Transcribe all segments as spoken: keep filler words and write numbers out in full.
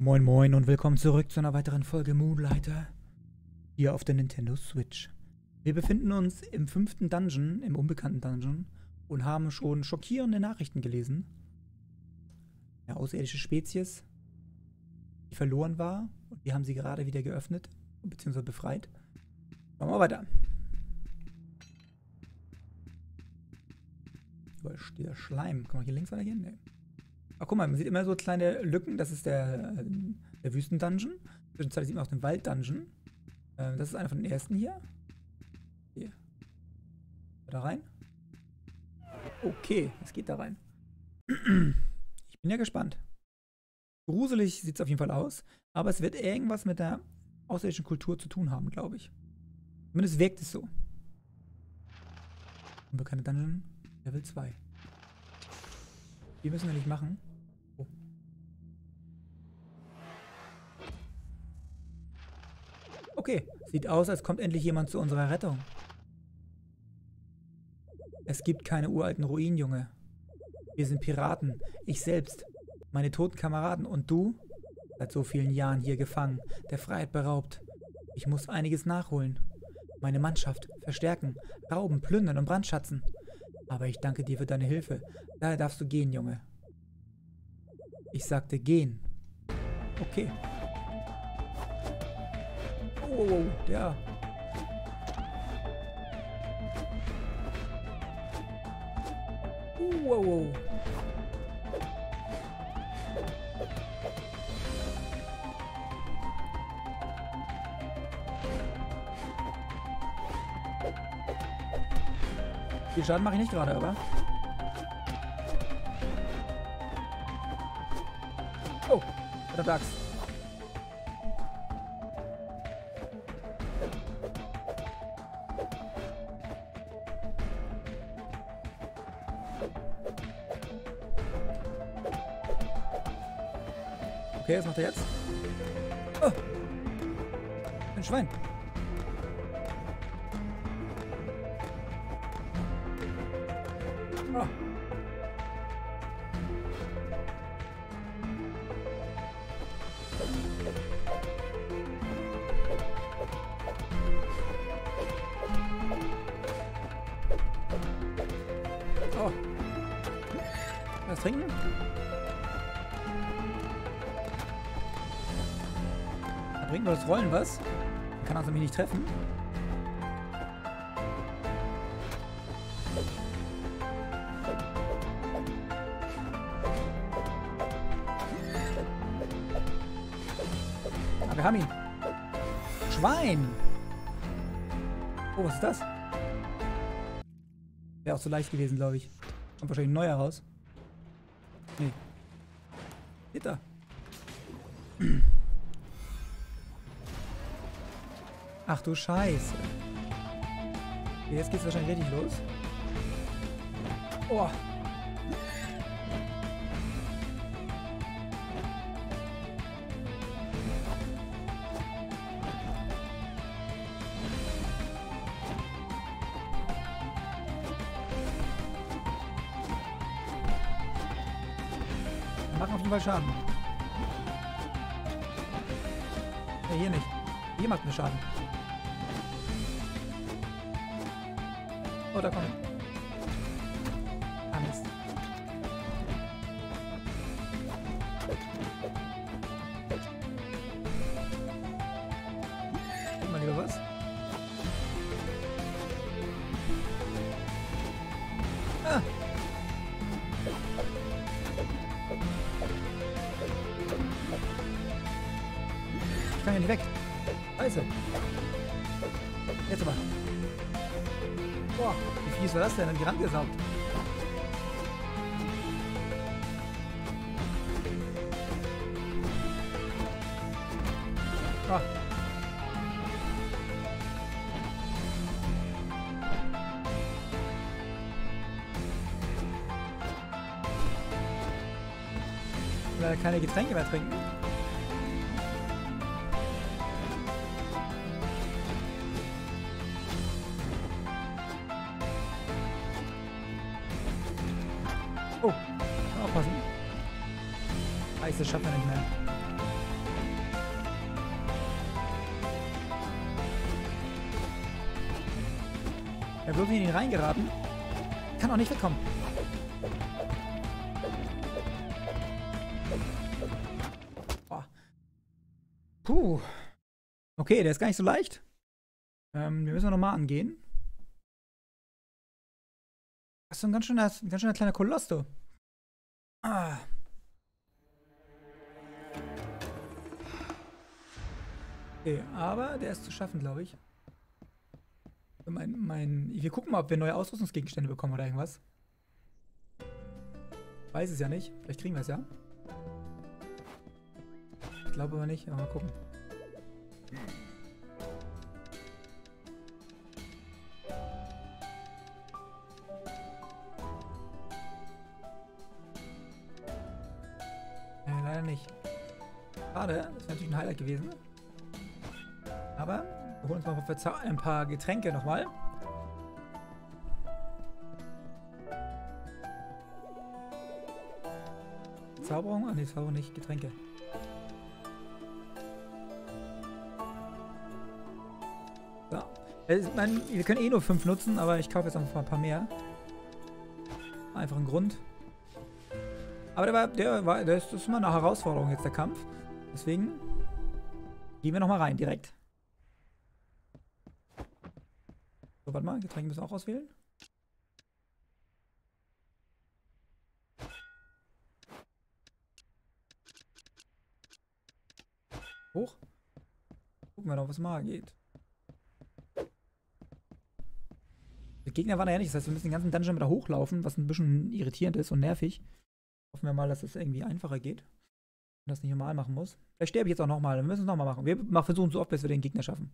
Moin moin und willkommen zurück zu einer weiteren Folge Moonlighter hier auf der Nintendo Switch. Wir befinden uns im fünften Dungeon, im unbekannten Dungeon und haben schon schockierende Nachrichten gelesen. Eine außerirdische Spezies, die verloren war und wir haben sie gerade wieder geöffnet bzw. befreit. Machen wir weiter. Überall steht der Schleim. Kann man hier links weitergehen? Ne. Ach, guck mal, man sieht immer so kleine Lücken. Das ist der, der Wüsten-Dungeon. Zwischenzeitlich sieht man auch den Wald-Dungeon. Äh, das ist einer von den ersten hier. Hier. Da rein. Okay, es geht da rein. Ich bin ja gespannt. Gruselig sieht es auf jeden Fall aus. Aber es wird irgendwas mit der außerirdischen Kultur zu tun haben, glaube ich. Zumindest wirkt es so. Unbekannte Dungeon, Level zwei. Die müssen wir nicht machen. Okay, sieht aus, als kommt endlich jemand zu unserer Rettung. Es gibt keine uralten Ruinen, Junge. Wir sind Piraten, ich selbst, meine toten Kameraden und du? Seit so vielen Jahren hier gefangen, der Freiheit beraubt. Ich muss einiges nachholen. Meine Mannschaft verstärken, rauben, plündern und brandschatzen. Aber ich danke dir für deine Hilfe. Daher darfst du gehen, Junge. Ich sagte gehen. Okay. Oh, ja. Wow, wow. Viel Schaden mache ich nicht gerade, aber. Oh, verdammt Axt. Okay, was macht er jetzt? Oh! Ein Schwein! Oh. Oh. Was trinken? Bringt nur das Rollen was. Kann also mich nicht treffen. Ah, wir haben ihn. Schwein! Oh, was ist das? Wäre auch so leicht gewesen, glaube ich. Kommt wahrscheinlich ein neuer raus. Nee. Geht da. Ach du Scheiße. Jetzt geht's wahrscheinlich richtig los. Oh. Wir machen auf jeden Fall Schaden. Ja, hier nicht. Hier macht mir Schaden. Oh, da kommt er. Ah, Mist. Guck mal lieber was. Ah! Ich kann ja nicht weg. Scheiße. Jetzt aber. Boah, wie fies war das denn? An die Rand gesaugt. Ah. Leider keine Getränke mehr trinken. Oh, aufpassen. Scheiße, das schafft man nicht mehr. Er wird mir in ihn reingeraten. Kann auch nicht wegkommen. Oh. Puh. Okay, der ist gar nicht so leicht. Ähm, wir müssen nochmal angehen. Das ist ein ganz schöner, ganz schöner kleiner Koloss, du. Ah. Okay, aber der ist zu schaffen, glaube ich. Mein, mein, wir gucken mal, ob wir neue Ausrüstungsgegenstände bekommen oder irgendwas. Weiß es ja nicht. Vielleicht kriegen wir es ja. Ich glaube aber nicht, aber mal gucken. Ja, leider nicht. Schade, das wäre natürlich ein Highlight gewesen. Aber wir holen uns mal ein paar Getränke nochmal. Zauberung? Ah, ne, Zauberung nicht. Getränke. So. Also, ich meine, wir können eh nur fünf nutzen, aber ich kaufe jetzt einfach ein paar mehr. Einfach einen Grund. Aber der war, der war, das ist immer eine Herausforderung jetzt, der Kampf. Deswegen gehen wir nochmal rein direkt. So, warte mal, Getränke müssen wir auch auswählen. Hoch. Gucken wir doch, was mal geht. Der Gegner war da ja nicht, das heißt, wir müssen den ganzen Dungeon wieder hochlaufen, was ein bisschen irritierend ist und nervig. Hoffen wir mal, dass es irgendwie einfacher geht. Und das nicht normal machen muss. Vielleicht sterbe ich jetzt auch nochmal, wir müssen es nochmal machen. Wir versuchen so oft, bis wir den Gegner schaffen.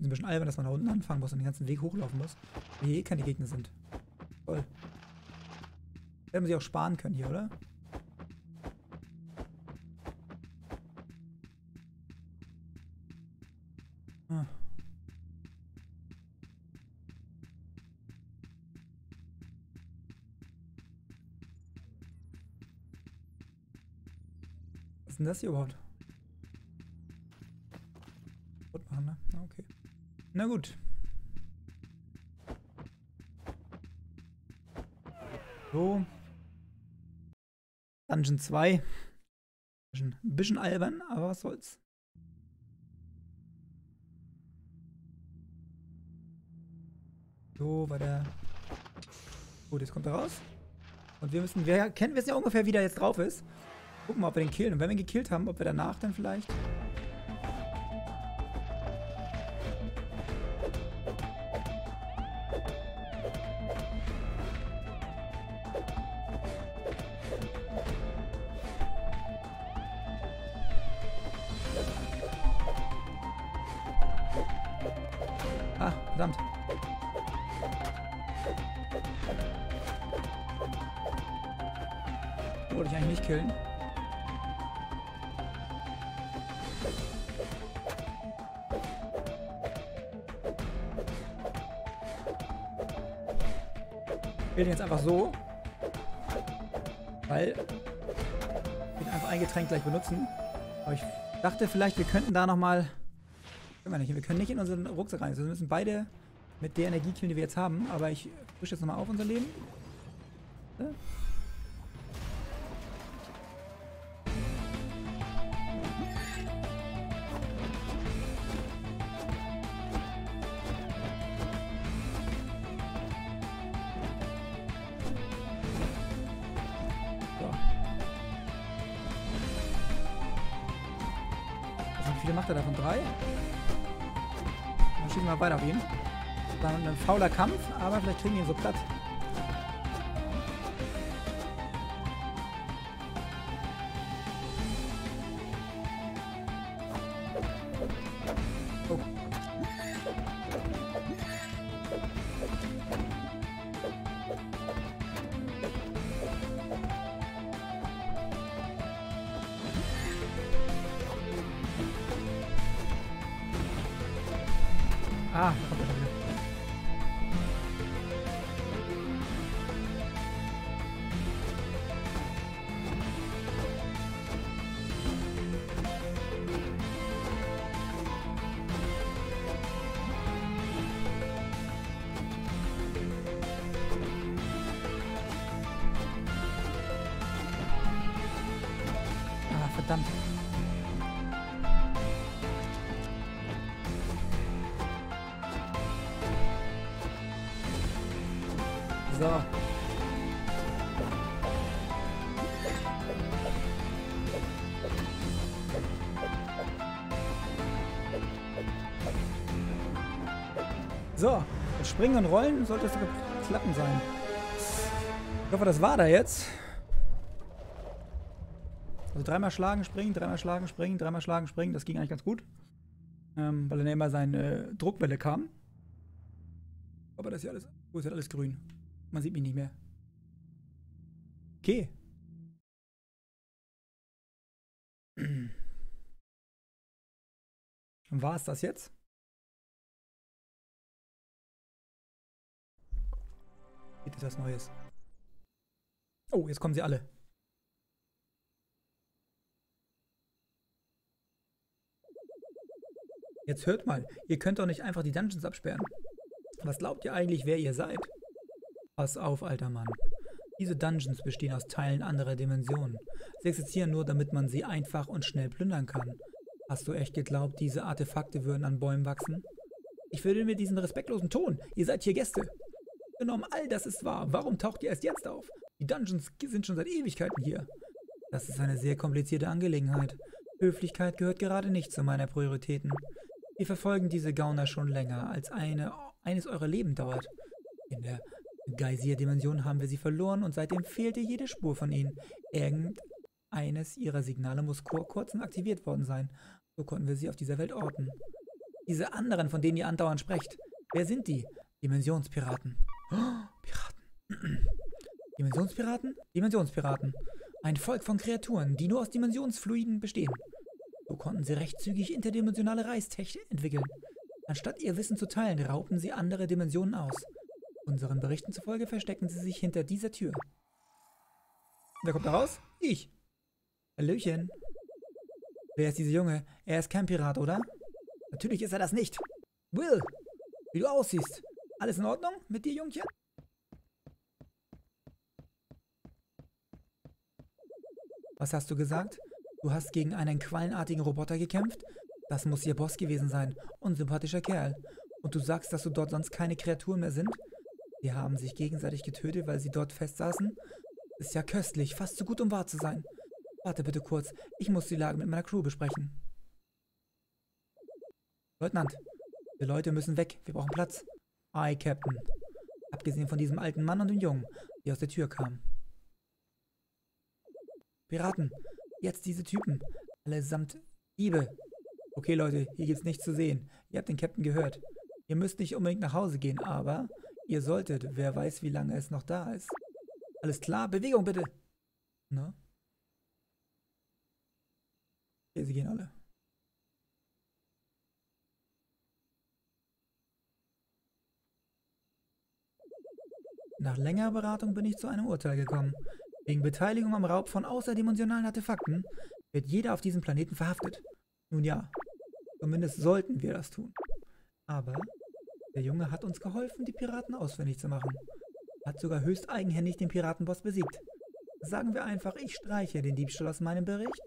Ist ein bisschen albern, dass man da unten anfangen muss und den ganzen Weg hochlaufen muss. Wie eh keine Gegner sind. Toll. Hätte man sich auch sparen können hier, oder? Ah. Was ist denn das hier überhaupt? Gut machen, ne? Okay. Na gut. So. Dungeon zwei. Ein bisschen albern, aber was soll's. So, war der... Gut, jetzt kommt er raus. Und wir müssen... Wir kennen, wissen ja ungefähr, wie der jetzt drauf ist. Gucken mal, ob wir den killen. Und wenn wir ihn gekillt haben, ob wir danach dann vielleicht... Ah, verdammt. Wollte ich eigentlich nicht killen. Ich will den jetzt einfach so, weil ich einfach ein Getränk gleich benutzen. Aber ich dachte vielleicht, wir könnten da nochmal... Können wir nicht. Wir können nicht in unseren Rucksack rein. Also wir müssen beide mit der Energiekühle, die wir jetzt haben. Aber ich frische jetzt nochmal auf unser Leben. So. Wie viele macht er davon? Drei? Dann schießen wir weiter auf ihn. Das war ein fauler Kampf, aber vielleicht kriegen wir ihn so platt. Oh. Ah, da kommt er schon wieder. So. So, das Springen und Rollen sollte es klappen sein. Ich hoffe, das war da jetzt. Also dreimal schlagen, springen, dreimal schlagen, springen, dreimal schlagen, springen. Das ging eigentlich ganz gut. Ähm, weil dann immer seine äh, Druckwelle kam. Aber das ist ja alles, oh, ist ja alles grün. Man sieht mich nicht mehr. Okay. Und war es das jetzt? Gibt es was Neues? Oh, jetzt kommen sie alle. Jetzt hört mal, ihr könnt doch nicht einfach die Dungeons absperren. Was glaubt ihr eigentlich, wer ihr seid? Pass auf, alter Mann. Diese Dungeons bestehen aus Teilen anderer Dimensionen. Sie existieren nur, damit man sie einfach und schnell plündern kann. Hast du echt geglaubt, diese Artefakte würden an Bäumen wachsen? Ich würde mir diesen respektlosen Ton. Ihr seid hier Gäste. Genommen, all das ist wahr. Warum taucht ihr erst jetzt auf? Die Dungeons sind schon seit Ewigkeiten hier. Das ist eine sehr komplizierte Angelegenheit. Höflichkeit gehört gerade nicht zu meiner Prioritäten. Wir verfolgen diese Gauner schon länger, als eine... eines eurer Leben dauert. In der Geysir-Dimension haben wir sie verloren und seitdem fehlte jede Spur von ihnen. Irgendeines ihrer Signale muss vor kurzem aktiviert worden sein. So konnten wir sie auf dieser Welt orten. Diese anderen, von denen ihr andauernd sprecht, wer sind die? Dimensionspiraten. Oh, Piraten. Dimensionspiraten? Dimensionspiraten. Ein Volk von Kreaturen, die nur aus Dimensionsfluiden bestehen. So konnten sie recht zügig interdimensionale Reistechnik entwickeln. Anstatt ihr Wissen zu teilen, raubten sie andere Dimensionen aus. Unseren Berichten zufolge verstecken sie sich hinter dieser Tür. Wer kommt da raus? Ich. Hallöchen. Wer ist dieser Junge? Er ist kein Pirat, oder? Natürlich ist er das nicht. Will, wie du aussiehst. Alles in Ordnung mit dir, Jungchen? Was hast du gesagt? Du hast gegen einen quallenartigen Roboter gekämpft? Das muss ihr Boss gewesen sein. Unsympathischer Kerl. Und du sagst, dass du dort sonst keine Kreaturen mehr sind? Sie haben sich gegenseitig getötet, weil sie dort festsaßen? Ist ja köstlich, fast zu gut, um wahr zu sein. Warte bitte kurz, ich muss die Lage mit meiner Crew besprechen. Leutnant, die Leute müssen weg, wir brauchen Platz. Aye, Captain. Abgesehen von diesem alten Mann und dem Jungen, die aus der Tür kamen. Piraten, jetzt diese Typen. Allesamt Diebe. Okay, Leute, hier gibt's nichts zu sehen. Ihr habt den Captain gehört. Ihr müsst nicht unbedingt nach Hause gehen, aber ihr solltet. Wer weiß, wie lange es noch da ist. Alles klar? Bewegung, bitte! Na? Okay, sie gehen alle. Nach längerer Beratung bin ich zu einem Urteil gekommen. Wegen Beteiligung am Raub von außerdimensionalen Artefakten wird jeder auf diesem Planeten verhaftet. Nun ja, zumindest sollten wir das tun. Aber der Junge hat uns geholfen, die Piraten ausfindig zu machen. Hat sogar höchst eigenhändig den Piratenboss besiegt. Sagen wir einfach, ich streiche den Diebstahl aus meinem Bericht.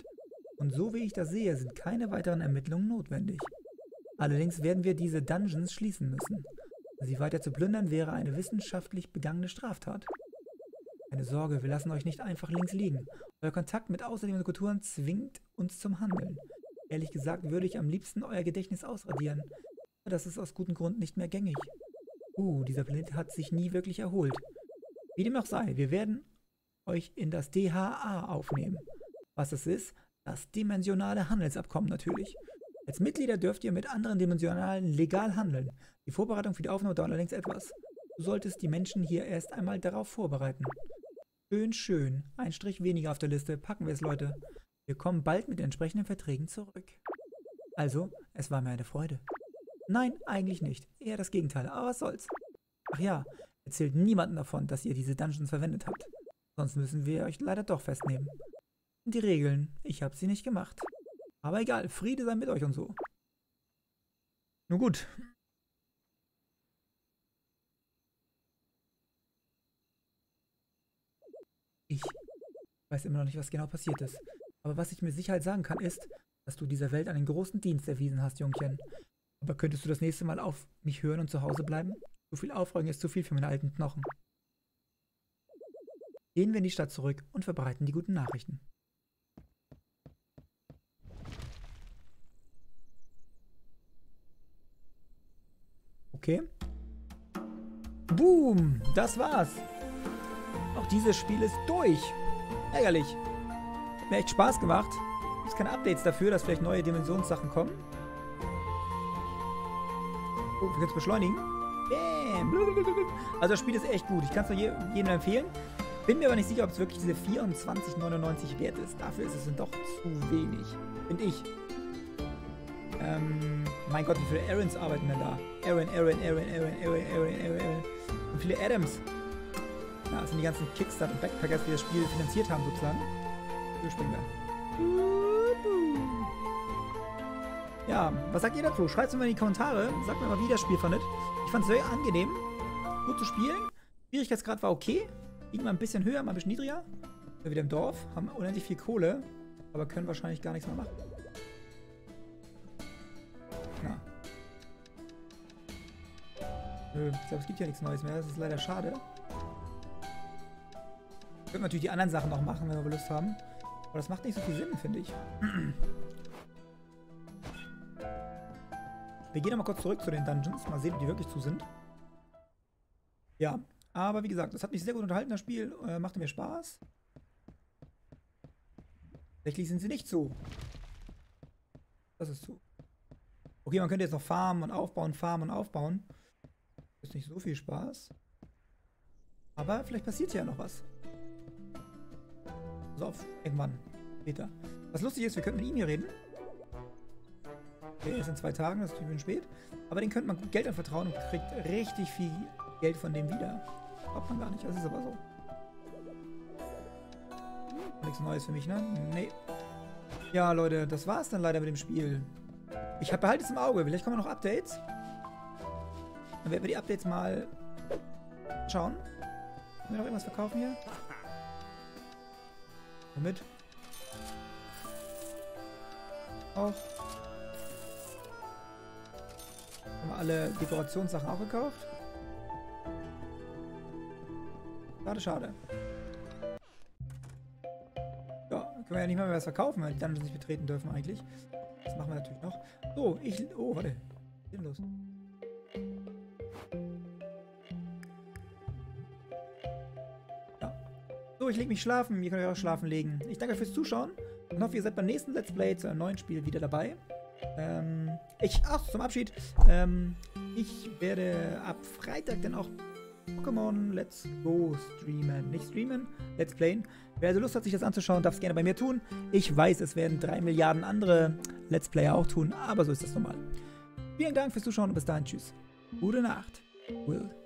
Und so wie ich das sehe, sind keine weiteren Ermittlungen notwendig. Allerdings werden wir diese Dungeons schließen müssen. Sie weiter zu plündern wäre eine wissenschaftlich begangene Straftat. Keine Sorge, wir lassen euch nicht einfach links liegen. Euer Kontakt mit außerdimensionalen Kulturen zwingt uns zum Handeln. Ehrlich gesagt würde ich am liebsten euer Gedächtnis ausradieren. Aber das ist aus gutem Grund nicht mehr gängig. Uh, dieser Planet hat sich nie wirklich erholt. Wie dem auch sei, wir werden euch in das D H A aufnehmen. Was es ist? Das dimensionale Handelsabkommen natürlich. Als Mitglieder dürft ihr mit anderen Dimensionalen legal handeln. Die Vorbereitung für die Aufnahme dauert allerdings etwas. Du solltest die Menschen hier erst einmal darauf vorbereiten. Schön, schön. Ein Strich weniger auf der Liste. Packen wir es, Leute. Wir kommen bald mit entsprechenden Verträgen zurück. Also, es war mir eine Freude. Nein, eigentlich nicht. Eher das Gegenteil, aber was soll's. Ach ja, erzählt niemandem davon, dass ihr diese Dungeons verwendet habt. Sonst müssen wir euch leider doch festnehmen. Die Regeln, ich hab sie nicht gemacht. Aber egal, Friede sei mit euch und so. Nun gut. Ich weiß immer noch nicht, was genau passiert ist. Aber was ich mit Sicherheit sagen kann, ist, dass du dieser Welt einen großen Dienst erwiesen hast, Jungchen. Aber könntest du das nächste Mal auf mich hören und zu Hause bleiben? So viel Aufregung ist zu viel für meine alten Knochen. gehen wir in die Stadt zurück und verbreiten die guten Nachrichten. Okay. Boom, das war's. Auch dieses Spiel ist durch. Ärgerlich. Hat mir echt Spaß gemacht. Gibt es keine Updates dafür, dass vielleicht neue Dimensionssachen kommen? Oh, wir können es beschleunigen. Bam. Also das Spiel ist echt gut. Ich kann es nur je, jedem empfehlen. Bin mir aber nicht sicher, ob es wirklich diese vierundzwanzig neunundneunzig wert ist. Dafür ist es dann doch zu wenig. Finde ich. Ähm, mein Gott, wie viele Aarons arbeiten denn da? Aaron, Aaron, Aaron, Aaron, Aaron, Aaron, Aaron, Aaron. Und viele Adams. Na, das sind die ganzen Kickstarter und Backpackers, die das Spiel finanziert haben, sozusagen. So springen wir. Ja, was sagt ihr dazu? Schreibt es mir mal in die Kommentare. Sagt mir mal, wie ihr das Spiel fandet. Ich fand es sehr angenehm. Gut zu spielen. Schwierigkeitsgrad war okay. Ging mal ein bisschen höher, mal ein bisschen niedriger. Wir sind wieder im Dorf. Haben unendlich viel Kohle. Aber können wahrscheinlich gar nichts mehr machen. Na. Nö, ich glaube, es gibt ja nichts Neues mehr. Das ist leider schade. Können wir natürlich die anderen Sachen noch machen, wenn wir Lust haben. Aber das macht nicht so viel Sinn, finde ich. Wir gehen nochmal kurz zurück zu den Dungeons. Mal sehen, ob die wirklich zu sind. Ja, aber wie gesagt, das hat mich sehr gut unterhalten, das Spiel. Äh, machte mir Spaß. Tatsächlich sind sie nicht zu. Das ist zu. Okay, man könnte jetzt noch farmen und aufbauen, farmen und aufbauen. Ist nicht so viel Spaß. Aber vielleicht passiert hier ja noch was. Pass auf, irgendwann. Später. Was lustig ist, wir könnten mit ihm hier reden. Der ist in zwei Tagen, das ist ein bisschen spät. Aber den könnte man gut Geld anvertrauen und kriegt richtig viel Geld von dem wieder. Glaubt man gar nicht, das ist aber so. Nichts Neues für mich, ne? Nee. Ja, Leute, das war's dann leider mit dem Spiel. Ich behalte es im Auge. Vielleicht kommen noch Updates. Dann werden wir die Updates mal schauen. Können wir noch irgendwas verkaufen hier? Damit. Auch. Haben wir alle Dekorationssachen auch gekauft? Schade, schade. Ja, können wir ja nicht mal mehr was verkaufen, weil die dann nicht betreten dürfen eigentlich. Das machen wir natürlich noch. So, ich... Oh, warte. Was ist denn los? Ja. So, ich lege mich schlafen. Ihr könnt euch auch schlafen legen. Ich danke euch fürs Zuschauen und hoffe, ihr seid beim nächsten Let's Play zu einem neuen Spiel wieder dabei. Ähm, ich... Ach, zum Abschied. Ähm, ich werde ab Freitag dann auch Pokémon Let's Go streamen. Nicht streamen, Let's Playen. Wer also Lust hat, sich das anzuschauen, darf es gerne bei mir tun. Ich weiß, es werden drei Milliarden andere Let's Player auch tun, aber so ist das normal. Vielen Dank fürs Zuschauen und bis dahin. Tschüss. Gute Nacht. Will.